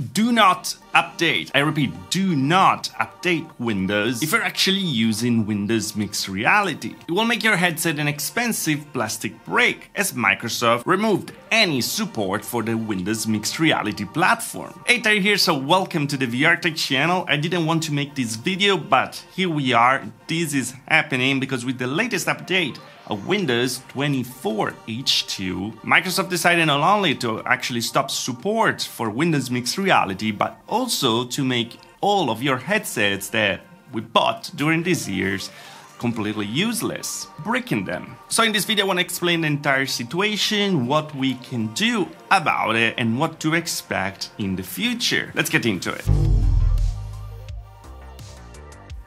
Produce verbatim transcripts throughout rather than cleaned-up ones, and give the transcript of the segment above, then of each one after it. do not update. I repeat, do not update Windows if you're actually using Windows Mixed Reality. It will make your headset an expensive plastic brick, as Microsoft removed any support for the Windows Mixed Reality platform. Atar here, so welcome to the V R Tech channel. I didn't want to make this video, but here we are. This is happening because with the latest update of Windows twenty-four H two, Microsoft decided not only to actually stop support for Windows Mixed Reality, but also to make all of your headsets that we bought during these years completely useless, breaking them. So in this video I want to explain the entire situation, what we can do about it, and what to expect in the future. Let's get into it.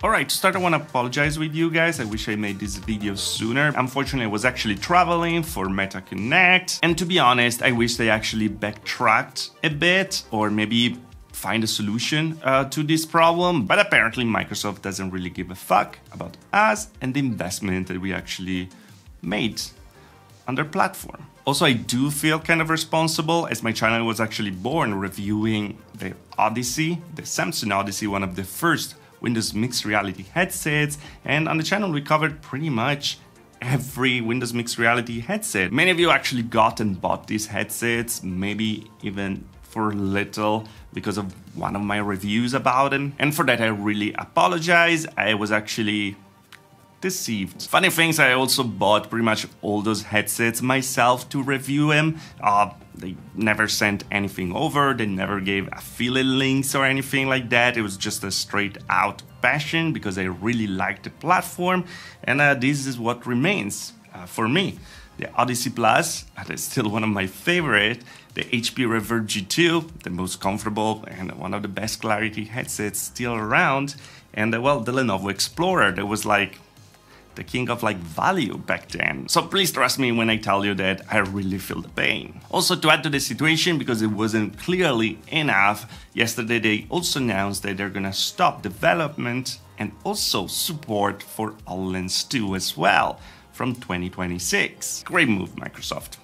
Alright, to start I want to apologize with you guys, I wish I made this video sooner. Unfortunately I was actually traveling for Meta Connect, and to be honest I wish they actually backtracked a bit, or maybe find a solution uh, to this problem, but apparently Microsoft doesn't really give a fuck about us and the investment that we actually made on their platform. Also, I do feel kind of responsible, as my channel was actually born reviewing the Odyssey, the Samsung Odyssey, one of the first Windows Mixed Reality headsets, and on the channel we covered pretty much every Windows Mixed Reality headset. Many of you actually got and bought these headsets, maybe even for little, because of one of my reviews about them, and for that I really apologize. I was actually deceived. Funny things, I also bought pretty much all those headsets myself to review them. Uh, they never sent anything over, they never gave affiliate links or anything like that. It was just a straight out passion because I really liked the platform, and uh, this is what remains uh, for me. The Odyssey Plus, that is still one of my favorite, the H P Reverb G two, the most comfortable and one of the best clarity headsets still around, and uh, well, the Lenovo Explorer that was like the king of like value back then. So please trust me when I tell you that I really feel the pain. Also, to add to the situation, because it wasn't clearly enough, yesterday they also announced that they're gonna stop development and also support for HoloLens two as well from twenty twenty-six. Great move, Microsoft.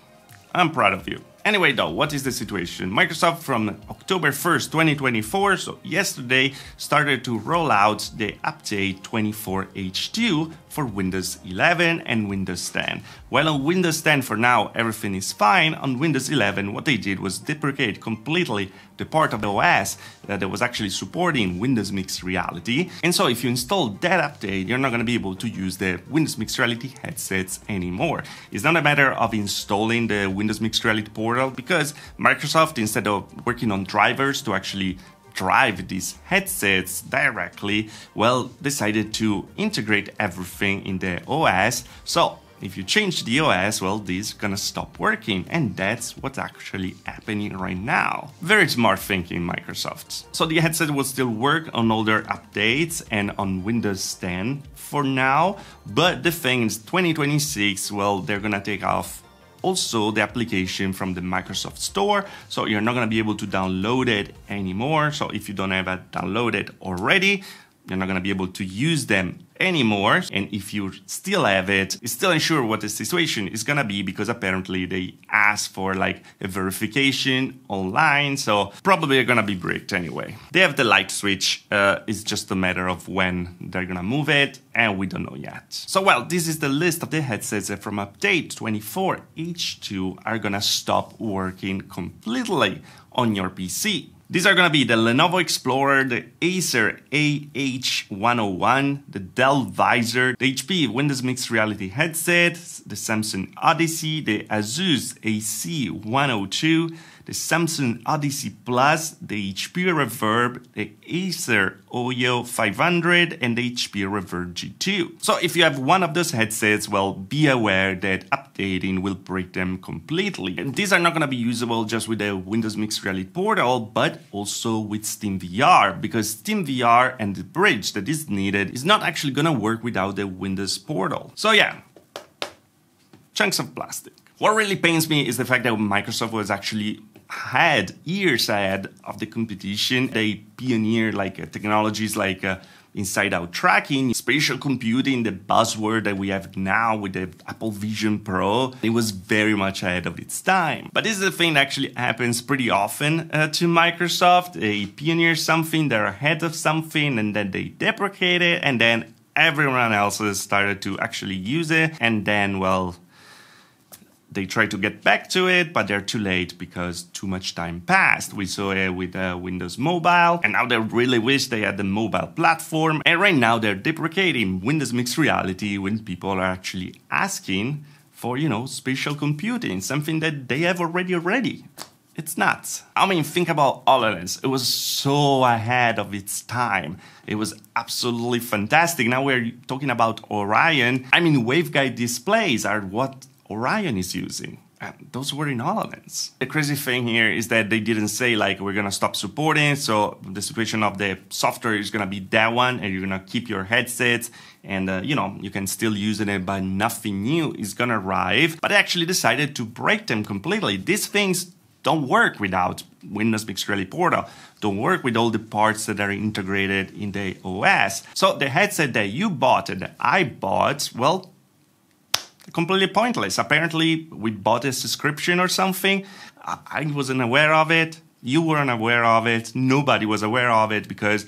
I'm proud of you. Anyway though, what is the situation? Microsoft from October first, twenty twenty-four, so yesterday, started to roll out the update twenty-four H two for Windows eleven and Windows ten. While on Windows ten for now everything is fine, on Windows eleven what they did was deprecate completely the part of the O S that was actually supporting Windows Mixed Reality, and so if you install that update you're not going to be able to use the Windows Mixed Reality headsets anymore. It's not a matter of installing the Windows Mixed Reality portal, because Microsoft, instead of working on drivers to actually drive these headsets directly, well, decided to integrate everything in the O S. So if you change the O S, well, this is gonna stop working, and that's what's actually happening right now. Very smart thinking, Microsoft. So the headset will still work on older updates and on Windows ten for now, but the thing is, twenty twenty-six, well, they're gonna take off also the application from the Microsoft Store, so you're not going to be able to download it anymore. So if you don't have it downloaded already, you're not going to be able to use them anymore. And if you still have it, it's still unsure what the situation is going to be, because apparently they ask for like a verification online, so probably they're going to be bricked anyway. They have the light switch, uh, it's just a matter of when they're going to move it, and we don't know yet. So well, this is the list of the headsets that from update twenty-four H two are going to stop working completely on your P C. These are gonna be the Lenovo Explorer, the Acer A H one oh one, the Dell Visor, the H P Windows Mixed Reality headset, the Samsung Odyssey, the Asus A C one oh two, the Samsung Odyssey Plus, the H P Reverb, the Acer O Y O five hundred, and the H P Reverb G two. So if you have one of those headsets, well, be aware that updating will break them completely. And these are not gonna be usable just with the Windows Mixed Reality portal, but also with SteamVR, because SteamVR and the bridge that is needed is not actually gonna work without the Windows portal. So yeah, chunks of plastic. What really pains me is the fact that Microsoft was actually had years ahead of the competition. They pioneered like uh, technologies like uh, inside-out tracking, spatial computing, the buzzword that we have now with the Apple Vision Pro. It was very much ahead of its time. But this is a thing that actually happens pretty often uh, to Microsoft. They pioneer something, they're ahead of something, and then they deprecate it, and then everyone else has started to actually use it, and then, well, they try to get back to it, but they're too late because too much time passed. We saw it with uh, Windows Mobile, and now they really wish they had the mobile platform. And right now they're deprecating Windows Mixed Reality when people are actually asking for, you know, spatial computing, something that they have already already. It's nuts. I mean, think about HoloLens. It was so ahead of its time. It was absolutely fantastic. Now we're talking about Orion. I mean, waveguide displays are what Orion is using. And those were in HoloLens. The crazy thing here is that they didn't say like, we're gonna stop supporting, so the situation of the software is gonna be that one, and you're gonna keep your headsets, and uh, you know, you can still use it, but nothing new is gonna arrive. But I actually decided to break them completely. These things don't work without Windows Mixed Reality Portal, don't work with all the parts that are integrated in the O S. So the headset that you bought and that I bought, well, completely pointless. Apparently, we bought a subscription or something. I wasn't aware of it. You weren't aware of it. Nobody was aware of it because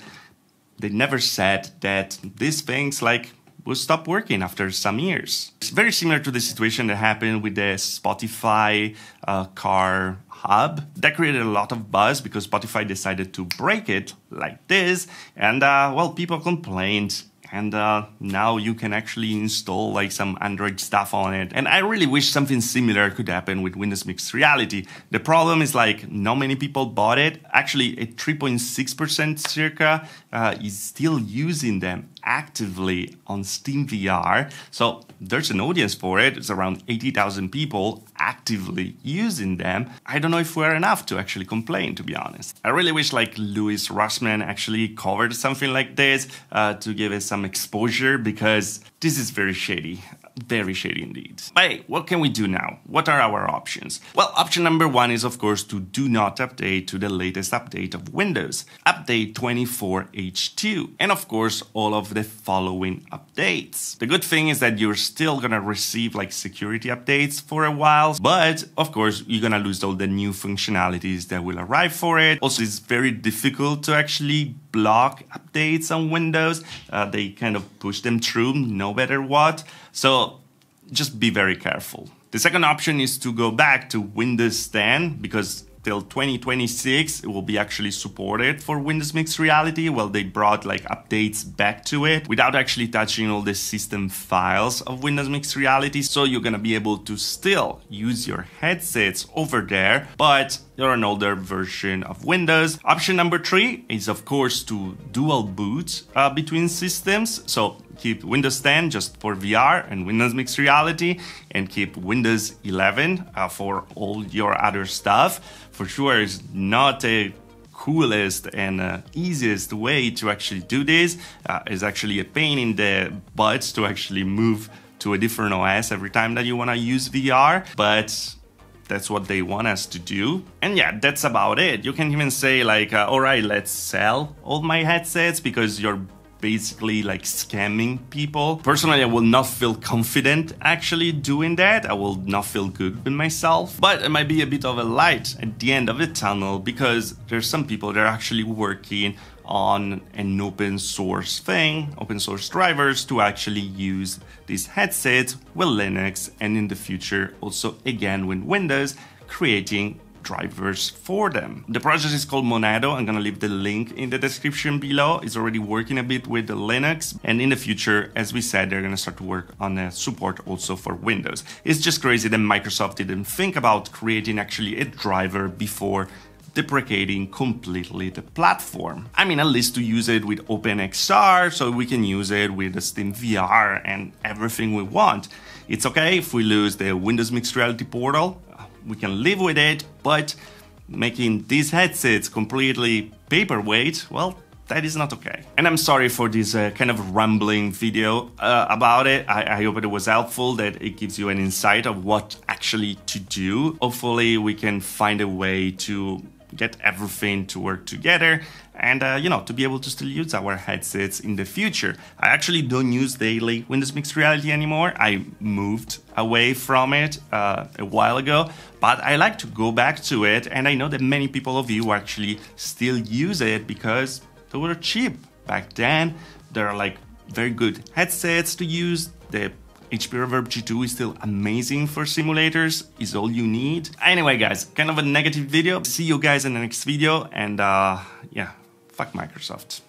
they never said that these things like will stop working after some years. It's very similar to the situation that happened with the Spotify uh, car hub. That created a lot of buzz because Spotify decided to break it like this, and uh, well, people complained. And uh, now you can actually install like some Android stuff on it. And I really wish something similar could happen with Windows Mixed Reality. The problem is like not many people bought it. Actually, a three point six percent circa uh, is still using them actively on SteamVR. So there's an audience for it. It's around eighty thousand people actively using them. I don't know if we're enough to actually complain, to be honest. I really wish like Louis Rossman actually covered something like this uh, to give us some exposure, because this is very shady, very shady indeed. But hey, what can we do now? What are our options? Well, option number one is of course to do not update to the latest update of Windows, update twenty-four H two, and of course all of the following updates. The good thing is that you're still gonna receive like security updates for a while, but of course you're gonna lose all the new functionalities that will arrive for it. Also, it's very difficult to actually block updates on Windows. Uh, they kind of push them through no matter what. So just be very careful. The second option is to go back to Windows ten, because till twenty twenty-six it will be actually supported for Windows Mixed Reality. Well, they brought like updates back to it without actually touching all the system files of Windows Mixed Reality. So you're gonna be able to still use your headsets over there, but you're an older version of Windows. Option number three is of course to dual boot uh, between systems. So keep Windows ten just for V R and Windows Mixed Reality, and keep Windows eleven uh, for all your other stuff. For sure, it's not a coolest and uh, easiest way to actually do this. Uh, it's actually a pain in the butt to actually move to a different O S every time that you want to use V R, but that's what they want us to do. And yeah, that's about it. You can even say like, uh, all right, let's sell all my headsets, because you're basically like scamming people. Personally, I will not feel confident actually doing that. I will not feel good with myself, but it might be a bit of a light at the end of the tunnel, because there's some people that are actually working on an open source thing, open source drivers to actually use these headsets with Linux, and in the future also again with Windows, creating drivers for them. The project is called Monado. I'm gonna leave the link in the description below. It's already working a bit with the Linux, and in the future, as we said, they're gonna start to work on a support also for Windows. It's just crazy that Microsoft didn't think about creating actually a driver before deprecating completely the platform. I mean, at least to use it with OpenXR, so we can use it with the SteamVR and everything we want. It's okay if we lose the Windows Mixed Reality Portal, we can live with it, but making these headsets completely paperweight, well, that is not okay. And I'm sorry for this uh, kind of rambling video uh, about it. I, I hope it was helpful, that it gives you an insight of what actually to do. Hopefully we can find a way to get everything to work together and, uh, you know, to be able to still use our headsets in the future. I actually don't use daily Windows Mixed Reality anymore. I moved away from it uh, a while ago, but I like to go back to it. And I know that many people of you actually still use it because they were cheap back then. There are like very good headsets to use. The H P Reverb G two is still amazing for simulators, is all you need. Anyway, guys, kind of a negative video. See you guys in the next video, and uh, yeah, fuck Microsoft.